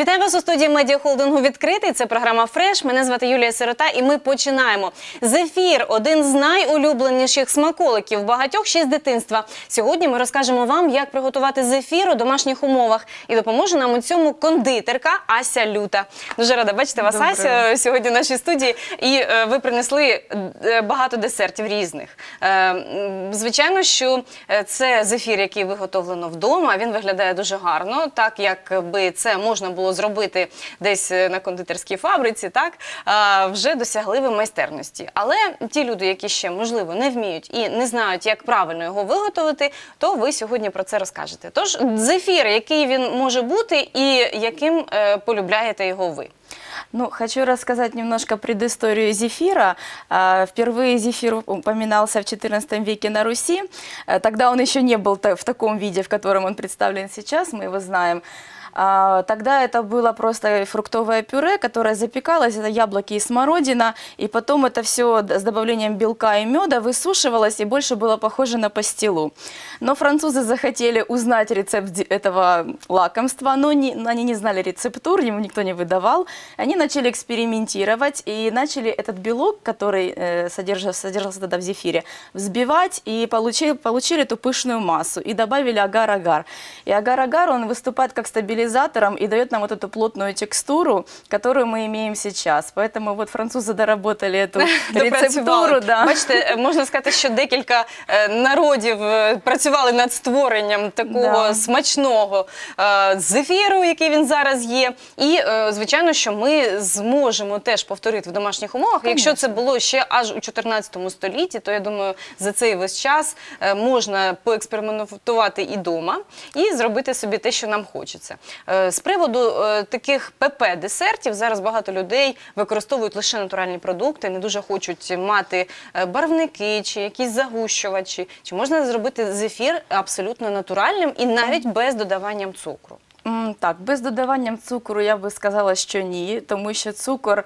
Вітаю вас у студії медіахолдингу «Відкритий». Це програма «Фреш». Мене звати Юлія Сирота і ми починаємо. Зефір – один з найулюбленіших смаколиків багатьох ще з дитинства. Сьогодні ми розкажемо вам, як приготувати зефір у домашніх умовах. І допоможе нам у цьому кондитерка Ася Люта. Дуже рада бачити вас, Ася, сьогодні в нашій студії. І ви принесли багато десертів різних. Звичайно, що це зефір, який виготовлено вдома. Він виглядає дуже гарно, так якби це можна було зробити десь на кондитерській фабриці, так, вже досягли ви майстерності. Але ті люди, які ще, можливо, не вміють і не знають, як правильно його виготовити, то ви сьогодні про це розкажете. Тож, зефір, який він може бути і яким полюбляєте його ви? Ну, хочу рассказать немножко предысторию зефира. Впервые зефир упоминался в XIV веке на Руси. Тогда он еще не был в таком виде, в котором он представлен сейчас, мы его знаем. Тогда это было просто фруктовое пюре, которое запекалось, это яблоки и смородина, и потом это все с добавлением белка и меда высушивалось и больше было похоже на пастилу. Но французы захотели узнать рецепт этого лакомства, но они не знали рецептур, ему никто не выдавал. Они начали экспериментировать и начали этот белок, который содержался тогда в зефире, взбивать и получили эту пышную массу и добавили агар-агар. И агар-агар, он выступает как стабилизатор и дает нам вот эту плотную текстуру, которую мы имеем сейчас. Поэтому вот французы доработали эту рецептуру. Бачите, можна сказати, що декілька народів працювали над створенням такого смачного зефіру, який він зараз є. І, звичайно, що ми зможемо теж повторити в домашніх умовах. Якщо це було ще аж у 14 столітті, то, я думаю, за цей весь час можна поекспериментувати і дома, і зробити собі те, що нам хочеться. З приводу таких ПП-десертів, зараз багато людей використовують лише натуральні продукти, не дуже хочуть мати барвники чи якісь загущувачі. Чи можна зробити зефір абсолютно натуральним і навіть без додавання цукру? Так, без додавання цукру я би сказала, що ні, тому що цукор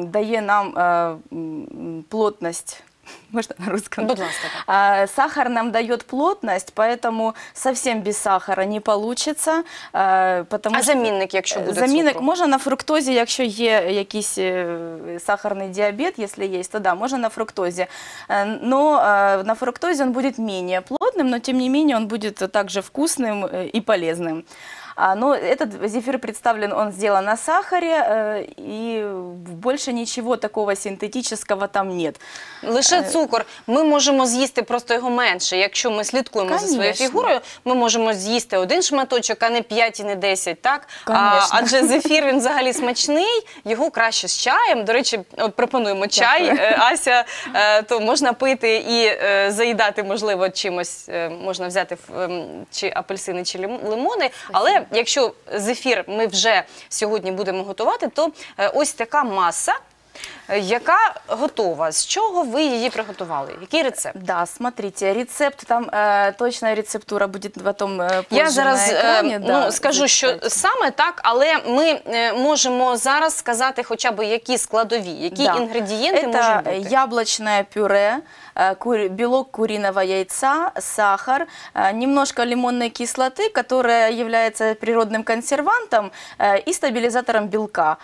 дає нам плотність. Можно на русском? Будь ласка. Сахар нам дает плотность, поэтому совсем без сахара не получится. А замінник, якщо буде цукру? Замінник можна на фруктозі, якщо є якийсь сахарний діабет, якщо є, то да, можна на фруктозі. Но на фруктозі він буде менее плотним, но тем не менее он будет также вкусным и полезным. Но этот зефир представлен, он сделан на сахаре, и больше ничего такого синтетического там нет. Лише цукор. Ми можемо з'їсти просто його менше. Якщо ми слідкуємо за своєю фігурою, ми можемо з'їсти один шматочок, а не 5 і не 10, так? Адже зефір, він взагалі смачний, його краще з чаєм. До речі, пропонуємо чай, Ася, то можна пити і заїдати, можливо, чимось, можна взяти чи апельсини, чи лимони, але якщо зефір ми вже сьогодні будемо готувати, то ось така маса, яка готова. З чого ви її приготували? Який рецепт? Да, смотрите, рецепт, там точна рецептура буде потім позже на екрані. Я зараз скажу, що саме так, але ми можемо зараз сказати хоча б які складові, які інгредієнти можуть бути. Це яблучне пюре, белок куриного яйца, сахар, немножко лимонной кислоты, которая является природным консервантом и стабилизатором белка.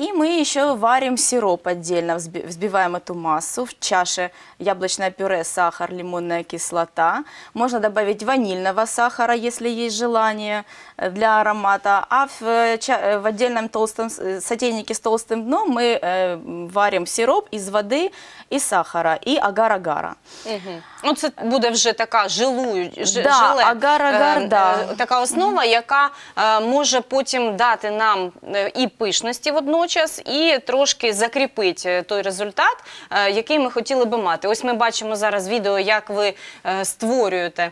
И мы еще варим сироп отдельно, взбиваем эту массу. В чаше яблочное пюре, сахар, лимонная кислота. Можно добавить ванильного сахара, если есть желание, для аромата. А в отдельном толстом сотейнике с толстым дном мы варим сироп из воды и сахара, и агар-агара. Ну, це буде вже така така основа, яка може потім дати нам і пишності водночас, і трошки закріпить той результат, який ми хотіли би мати. Ось ми бачимо зараз відео, як ви створюєте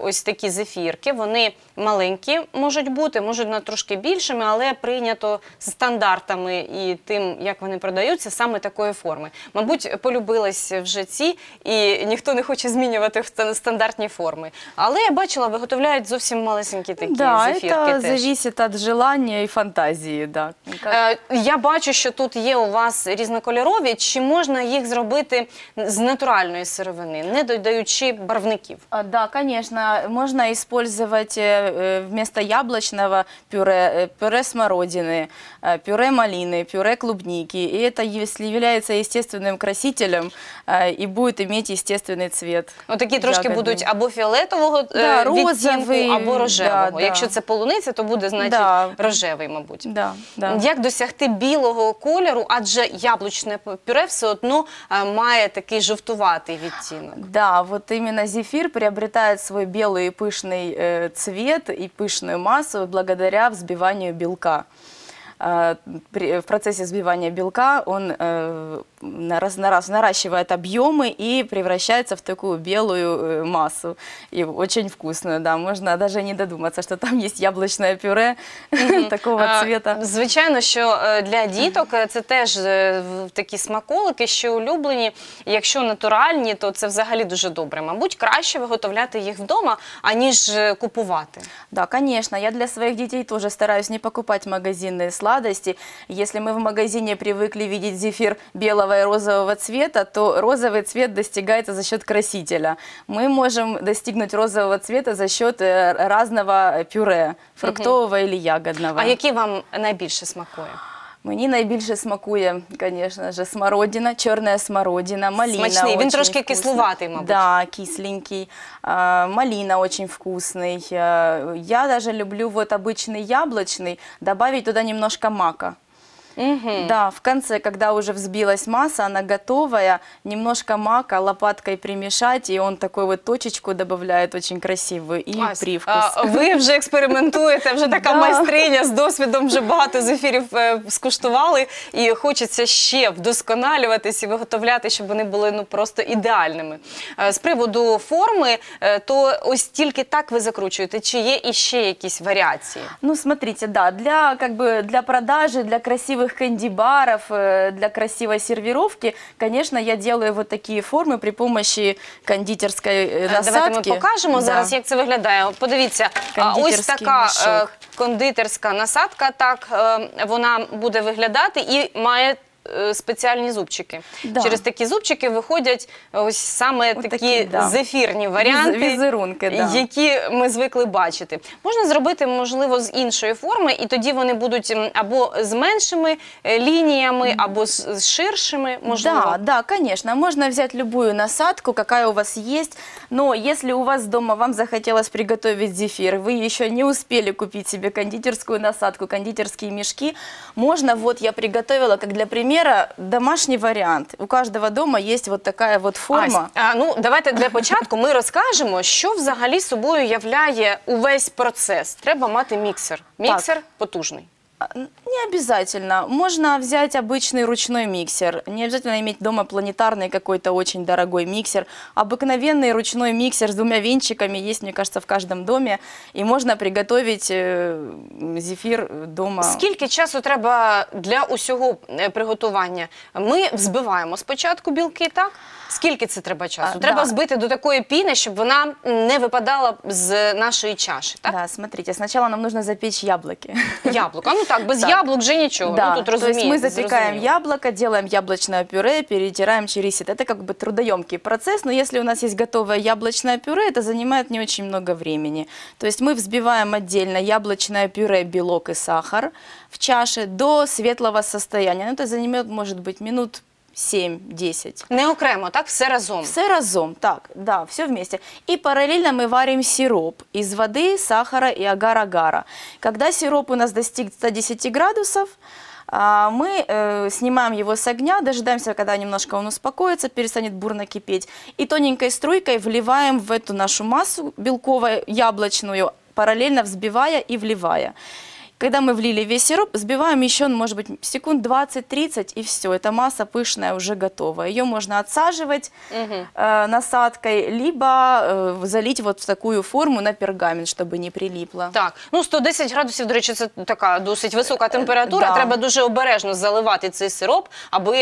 ось такі зефірки. Вони маленькі можуть бути, можуть на трошки більшими, але прийнято з стандартами і тим, як вони продаються, саме такої форми. Мабуть, полюбились вже ці, і ніхто не хоче змінювати стандартні форми. Але, я бачила, виготовляють зовсім малесенькі такі зефірки. Так, це залежить від бажання і фантазії. Я бачу, що тут є у вас нас різнокольорові, чи можна їх зробити з натуральної сировини, не додаючи барвників? Да, конечно, можно использовать вместо яблочного пюре, пюре смородины, пюре малины, пюре клубники. И это, если является естественным красителем, и будет иметь естественный цвет. Вот такие трошки будут або фиолетового відтінку, або рожевого. Якщо це полуниця, то буде, значить, рожевий, мабуть. Як досягти білого кольору, адже яблучне пюре все одно має такий жовтуватий відтінок? Да, вот именно зефир приобретает свой белый и пышный цвет и пышную массу благодаря взбиванию белка. В процессе взбивания белка он наращивает объемы и превращается в такую белую массу. И очень вкусную, да, можно даже не додуматься, что там есть яблочное пюре такого цвета. Звичайно, що для діток це теж такі смаколики, що улюблені. Якщо натуральні, то це взагалі дуже добре. Мабуть, краще виготовляти їх вдома, аніж купувати. Так, звісно. Я для своїх дітей теж стараюсь не покупати магазинні сладості. Якщо ми в магазині привикли бачити зефір білого и розового цвета, то розовый цвет достигается за счет красителя. Мы можем достигнуть розового цвета за счет разного пюре, фруктового или ягодного. А які вам найбільше смакує? Мені найбільше смакує, звісно ж, смородина, чорна смородина, малина. Смачний, він трошки кислуватий, мабуть. Так, кисленький, малина дуже вкусний. Я навіть люблю звичайний яблучний, додати туди немножко мака. Да, в конце, когда уже взбилась масса, она готовая, немножко мака лопаткой примешать, и он такой вот точечку добавляет очень красивую и привкус. Ви вже експериментуєте, вже така майстриня з досвідом, вже багато зефірів скуштували, і хочеться ще вдосконалюватись і виготовляти, щоб вони були просто ідеальними. З приводу форми, то ось тільки так ви закручуєте, чи є іще якісь варіації? Ну, смотрите, да, для продажи, для красивих кэнди-баров, для красивой сервировки, конечно, я делаю вот такие формы при помощи кондитерской насадки. Давайте ми покажемо зараз, як це виглядає. Подивіться, ось така кондитерська насадка, так вона буде виглядати і має спеціальні зубчики. Через такі зубчики виходять ось саме такі зефірні варіанти, які ми звикли бачити. Можна зробити, можливо, з іншої форми, і тоді вони будуть або з меншими лініями, або з ширшими, можливо. Да, звісно. Можна взяти будь-яку насадку, яка у вас є. Але якщо у вас вдома вам захотілося приготувати зефір, ви ще не встигли купити собі кондитерську насадку, кондитерські мішки, можна, вот я приготувала, як для приміру, домашний варіант. У кожного дома є ось така форма. Ну, давайте для початку ми розкажемо, що взагалі собою являє увесь процес. Треба мати міксер. Міксер потужний. Не обязательно. Можно взять обычный ручной миксер. Не обязательно иметь дома планетарный какой-то очень дорогой миксер. Обыкновенный ручной миксер с двумя венчиками есть, мне кажется, в каждом доме. И можно приготовить зефир дома. Скільки часу треба для усього приготування? Ми взбиваємо спочатку білки, так? Скільки це треба часу? Треба взбити до такої піни, щоб вона не випадала з нашої чаші, так? Да, смотрите, сначала нам нужно запечь яблоки. Яблоко, ну так, без яблок же ничего. Да, ну, тут разумеется, мы запекаем яблоко, делаем яблочное пюре, перетираем через сито. Это как бы трудоемкий процесс, но если у нас есть готовое яблочное пюре, это занимает не очень много времени. То есть мы взбиваем отдельно яблочное пюре, белок и сахар в чаше до светлого состояния. Ну, это занимает, может быть, минут 7-10. Не окремо, так? Все разом? Все разом, так, да, все вместе. И параллельно мы варим сироп из воды, сахара и агар-агара. Когда сироп у нас достиг 110 градусов, мы снимаем его с огня, дожидаемся, когда немножко он успокоится, перестанет бурно кипеть, и тоненькой струйкой вливаем в эту нашу массу белково-яблочную, параллельно взбивая и вливая. Когда мы влили весь сироп, взбиваем еще, может быть, секунд 20-30, и все. Эта масса пышная уже готова. Ее можно отсаживать насадкой, либо залить вот в такую форму на пергамент, чтобы не прилипло. Так, ну 110 градусів, до речі, це така досить висока температура. Треба дуже обережно заливати цей сироп, аби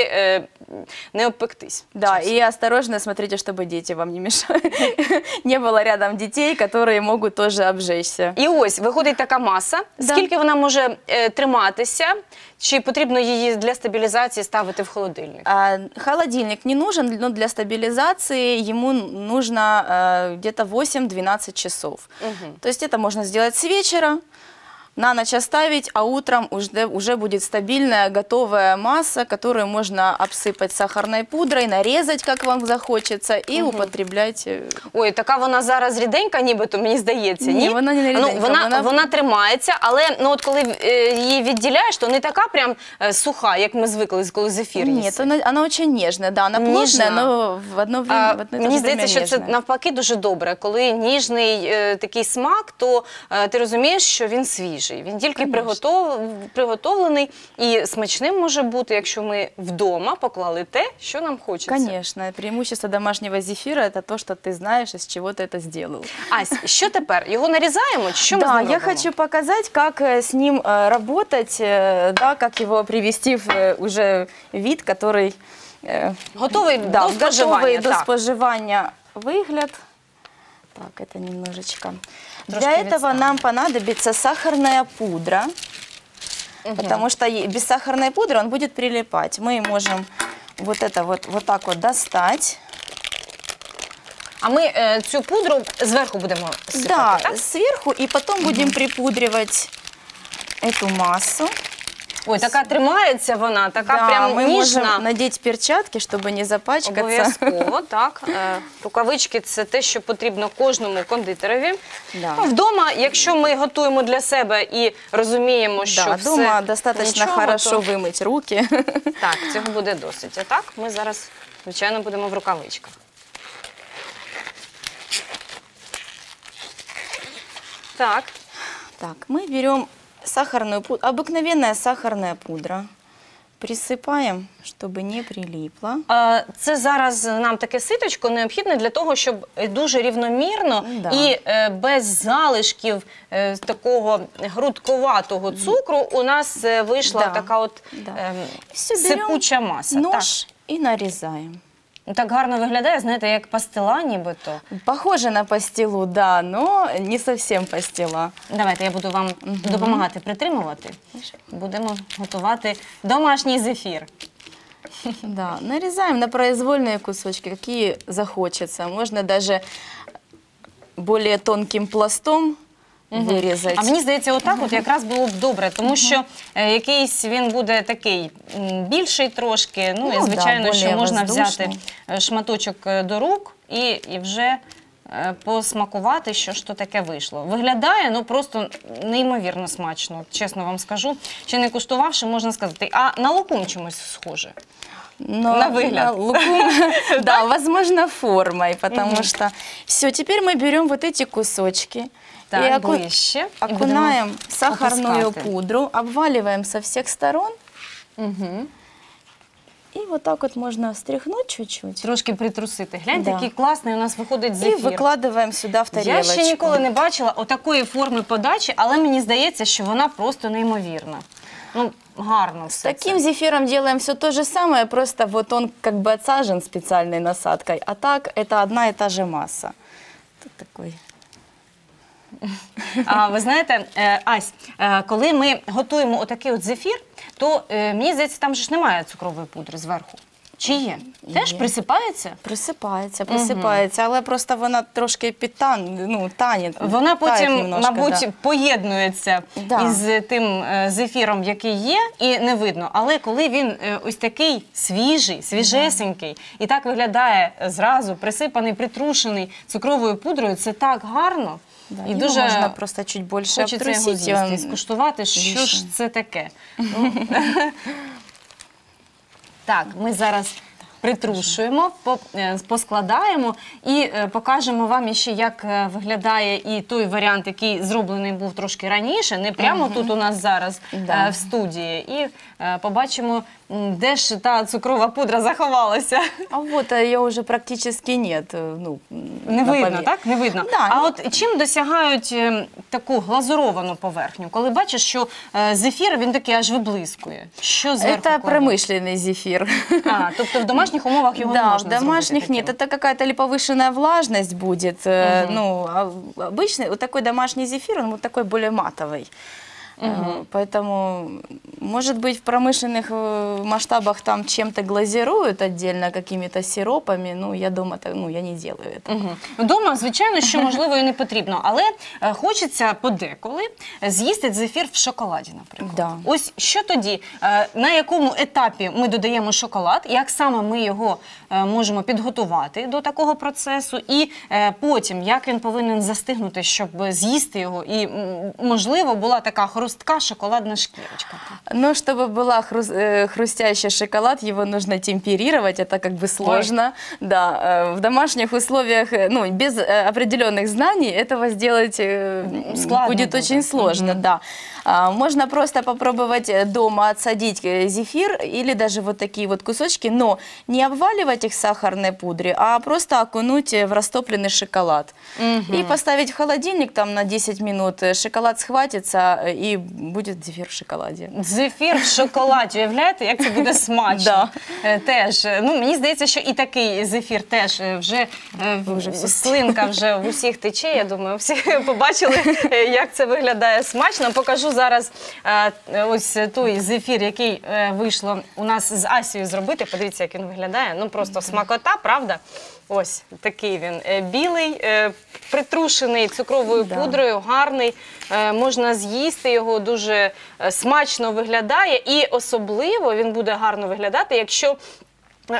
не обпектись. Да, и осторожно смотрите, чтобы дети вам не мешали. Не было рядом детей, которые могут тоже обжечься. И ось, виходить така маса. Скільки вона вона може триматися? Чи потрібно її для стабілізації ставити в холодильник? Холодильник не нужен, но для стабилизации ему нужно где-то 8-12 часов. Угу. То есть это можно сделать с вечера, на ночь оставить, а утром уже будет стабильная готовая масса, которую можно обсыпать сахарной пудрой, нарезать, как вам захочется, и угу. употреблять. Ой, така вона зараз ріденька, нібито, мені здається, ні? Ні, вона не ріденька. Ну, вона тримається, але ну, от коли її відділяєш, то не така прям суха, як ми звикли, коли зефір їсти. Ні, то вона дуже ніжна, да, вона плотна, але в одно время ніжна. Мені здається, що це навпаки дуже добре. Коли ніжний такий смак, то ти розумієш, що він свіжий. Він тільки приготовлений і смачним може бути, якщо ми вдома поклали те, що нам хочеться. Звісно, преимущество домашнього зефіру – це те, що ти знаєш, з чого ти це зробив. Ась, що тепер? Його нарізаємо? Так, я хочу показати, як з ним працювати, як його привести в вид, який готовий до споживання вигляд. Так, это немножечко. Для этого нам понадобится сахарная пудра, потому что без сахарной пудры он будет прилипать. Мы можем вот это вот так вот достать. А мы эту пудру сверху будем сыпать, да, так? Сверху, и потом будем припудривать эту массу. Ой, такая тримается она, такая да, прям мы нежна. Можем надеть перчатки, чтобы не запачкаться. Обов'язково, так. Рукавички – це те, що потрібно кожному кондитерові. Да. Ну, вдома, якщо ми готуємо для себе і розуміємо, що да, все вдома достатньо хорошо то... вимити руки. Так, цього буде досить. А так ми зараз, звичайно, будемо в рукавичках. Так. Так, ми беремо сахарную пудру, обыкновенная сахарная пудра. Присипаємо, щоб не приліпло. Це зараз нам таке ситочко необхідне для того, щоб дуже рівномірно і без залишків такого грудковатого цукру у нас вийшла така от сипуча маса. Нож і нарізаємо. Так гарно виглядає, знаєте, як пастила нібито. Похоже на пастилу, да, но не зовсім пастила. Давайте, я буду вам допомагати притримувати. Будемо готувати домашній зефір. Да, нарізаємо на произвольні кусочки, які захочеться. Можна навіть більш тонким пластом. А мені здається, отак от якраз було б добре, тому що якийсь він буде такий більший трошки, ну і звичайно, що можна взяти шматочок до рук і вже посмакувати, що ж то таке вийшло. Виглядає, ну просто неймовірно смачно, чесно вам скажу, чи не куштувавши, можна сказати, а на лукум чимось схоже. На выгляд. Да, возможно, формой, потому что... Все, теперь мы берем вот эти кусочки и окунаем сахарную пудру, обваливаем со всех сторон. И вот так вот можно встряхнуть чуть-чуть. Трошки притрусити. Гляньте, який класний у нас виходить зефір. І викладаємо сюди в тарілочку. Я ще ніколи не бачила отакої форми подачі, але мені здається, що вона просто неймовірна. Ну, гарно все. С таким зефиром делаем все то же самое, просто вот он как бы отсажен специальной насадкой, а так это одна и та же масса. Тут такой... Ви знаєте, Ась, коли ми готуємо отакий от зефір, то, мені здається, там же ж немає цукрової пудри зверху. Чи є? Теж присипається? Присипається, присипається, але просто вона трошки підтане. Вона потім, мабуть, поєднується із тим зефіром, який є, і не видно. Але коли він ось такий свіжий, свіжесенький, і так виглядає зразу, присипаний, притрушений цукровою пудрою, це так гарно. І дуже хочеться його з'їсти, скуштувати, що ж це таке. Так, ми зараз притрушуємо, поскладаємо і покажемо вам ще, як виглядає і той варіант, який зроблений був трошки раніше, не прямо тут у нас зараз в студії. І побачимо, де ж та цукрова пудра заховалася. А от її вже практично немає. Не видно, так? Не видно. А от чим досягають таку глазуровану поверхню? Коли бачиш, що зефір, він такий аж виблискує. Що зверху кладуть? Це промишлений зефір. Тобто в домашніх умовах його не можна зробити? Да, в домашніх ні. Це якась повищена влажність буде. Звичайно, такий домашній зефір, він такий більш матовий. Угу. Поэтому, может быть, в промышленных масштабах там чем-то глазируют отдельно, какими-то сиропами, ну, я дома, ну, я не делаю это. Угу. Дома, звичайно, що, можливо, і не потрібно, але хочеться подеколи з'їсти зефір в шоколаді, наприклад. Да. Ось що тоді, на якому етапі ми додаємо шоколад, як саме ми його можемо підготувати до такого процесу, і потім, як він повинен застигнути, щоб з'їсти його, і, можливо, була така хрусткая шоколадная шкирочка. Ну, чтобы была хрустящая шоколад, его нужно темперировать, это как бы сложно. Ой. Да, в домашних условиях, ну, без определенных знаний этого сделать складно будет очень сложно, угу. Да. Можно просто попробовать дома отсадить зефир или даже вот такие вот кусочки, но не обваливать их в сахарной пудре, а просто окунуть в растопленный шоколад. Угу. И поставить в холодильник там на 10 минут, шоколад схватится и будет зефир в шоколаді. Зефір в шоколаді, уявляєте, як це буде смачно. Теж, ну, мені здається, що і такий зефір теж вже, слинка вже в усіх тече, я думаю, всі побачили, як це виглядає смачно. Покажу зараз ось той зефір, який вийшло у нас з Асією зробити, подивіться, як він виглядає, ну, просто смакота, правда? Ось такий він, білий, притрушений цукровою пудрою, гарний, можна з'їсти його, дуже смачно виглядає, і особливо він буде гарно виглядати, якщо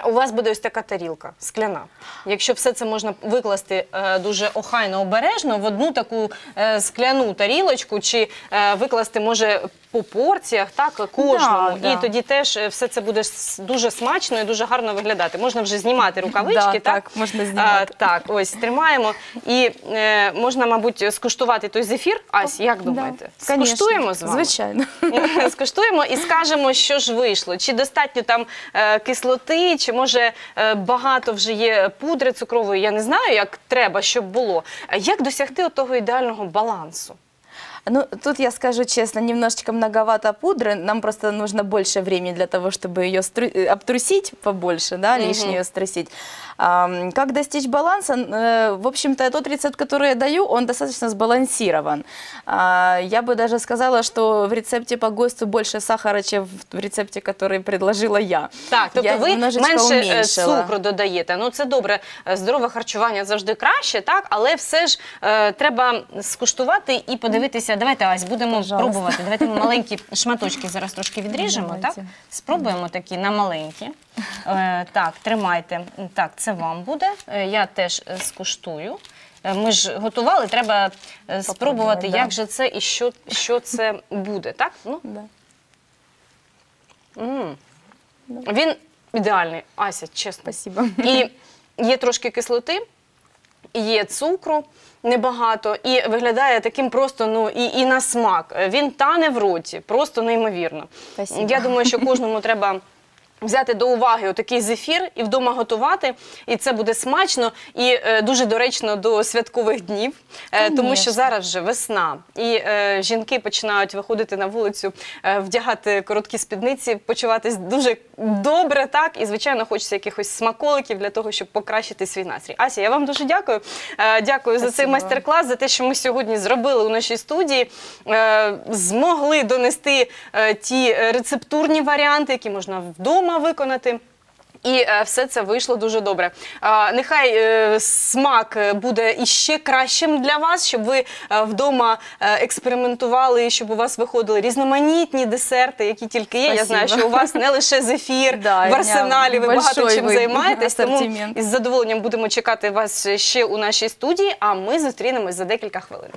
у вас буде ось така тарілка, скляна. Якщо все це можна викласти дуже охайно, обережно, в одну таку скляну тарілочку, чи викласти, може, по порціях, так, кожному. І тоді теж все це буде дуже смачно і дуже гарно виглядати. Можна вже знімати рукавички, так? Так, можна знімати. Так, ось, тримаємо. І можна, мабуть, скуштувати той зефір. Ась, як думаєте? Скуштуємо з вами? Звичайно. Скуштуємо і скажемо, що ж вийшло. Чи достатньо там кислоти, чи, може, багато вже є пудри цукрової, я не знаю, як треба, щоб було. Як досягти того ідеального балансу? Ну, тут я скажу честно, немножечко многовато пудры, нам просто нужно больше времени для того, чтобы ее обтрусить побольше, да, лишнюю струсить. Как достичь баланса? В общем-то, тот рецепт, который я даю, он достаточно сбалансирован. Я бы даже сказала, что в рецепте по ГОСТу больше сахара, чем в рецепте, который предложила я. Так, тобто я ви менше цукру додаєте. Ну, це добре, здорове харчування завжди краще, так? Але все ж треба скуштувати і подивитися. Давайте, Ась, будемо пробувати. Давайте ми маленькі шматочки зараз трошки відріжемо, так? Спробуємо такі на маленькі. Так, тримайте. Так, це вам буде. Я теж скуштую. Ми ж готували, треба спробувати, як же це і що це буде, так? Він ідеальний, Ася, чесно. І є трошки кислоти, є цукру. Небагато, і виглядає таким просто, ну, і на смак. Він тане в роті, просто неймовірно. Спасибо. Я думаю, що кожному треба взяти до уваги отакий зефір і вдома готувати, і це буде смачно, і дуже доречно до святкових днів, тому що зараз вже весна, і жінки починають виходити на вулицю, вдягати короткі спідниці, почуватись дуже добре, так, і, звичайно, хочеться якихось смаколиків для того, щоб покращити свій настрій. Ася, я вам дуже дякую. Дякую за цей майстер-клас, за те, що ми сьогодні зробили у нашій студії, змогли донести ті рецептурні варіанти, які можна вдома виконати, і все це вийшло дуже добре. Нехай смак буде іще кращим для вас, щоб ви вдома експериментували, щоб у вас виходили різноманітні десерти, які тільки є. Я знаю, що у вас не лише зефір, в арсеналі ви багато чим займаєтесь, тому із задоволенням будемо чекати вас ще у нашій студії, а ми зустрінемось за декілька хвилин.